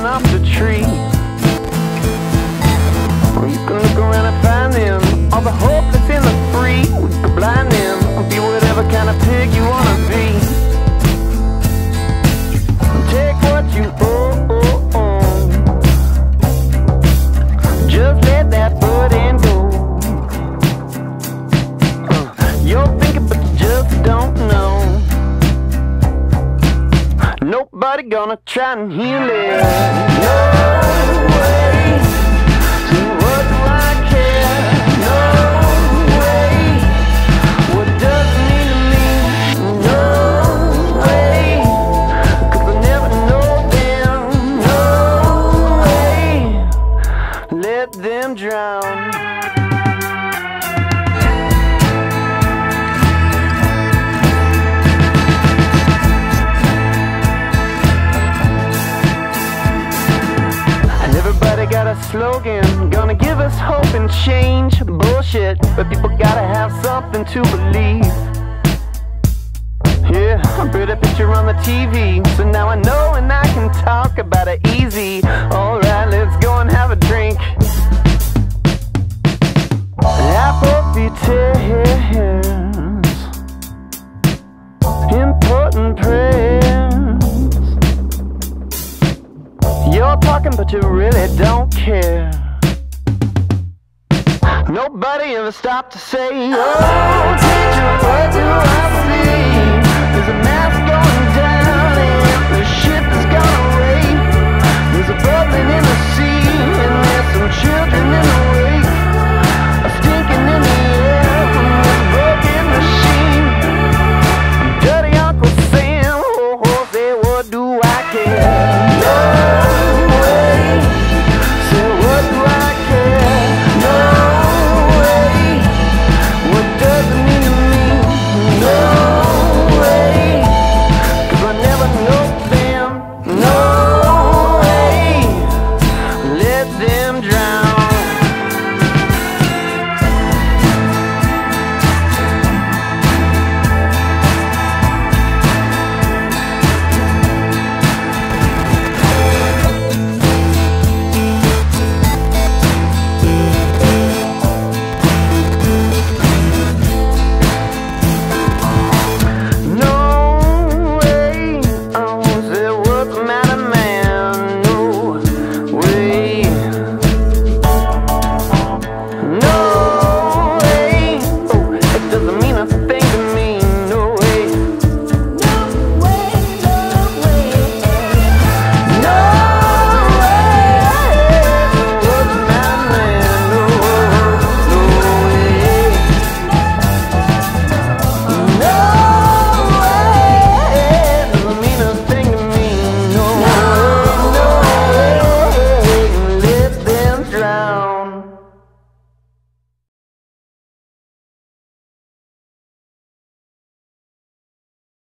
falling off the tree. Or you can look around and find them, all the hope that's in the free. We can blind them, be whatever kind of pig you wanna be. Take what you own, just let that burden go. You're thinking but you just don't know. Nobody gonna try and heal it. No way. Them drown. And everybody got a slogan, gonna give us hope and change. Bullshit, but people gotta have something to believe. Yeah, I read a picture on the TV, so now I know and I can talk about it easy. Alright, let's go and have a drink. Apophyters, important prayers. You're talking but you really don't care. Nobody ever stopped to say, oh teacher, what do I see? There's a mass going down and the ship has gone away. There's a bubbling in the sea and there's some children in the wake. A stinking in the air from this broken machine. Dirty Uncle Sam, oh, oh, say what do I care? No way, say what do I care? No way, what does it mean to me? No way, 'cause I never know them, no.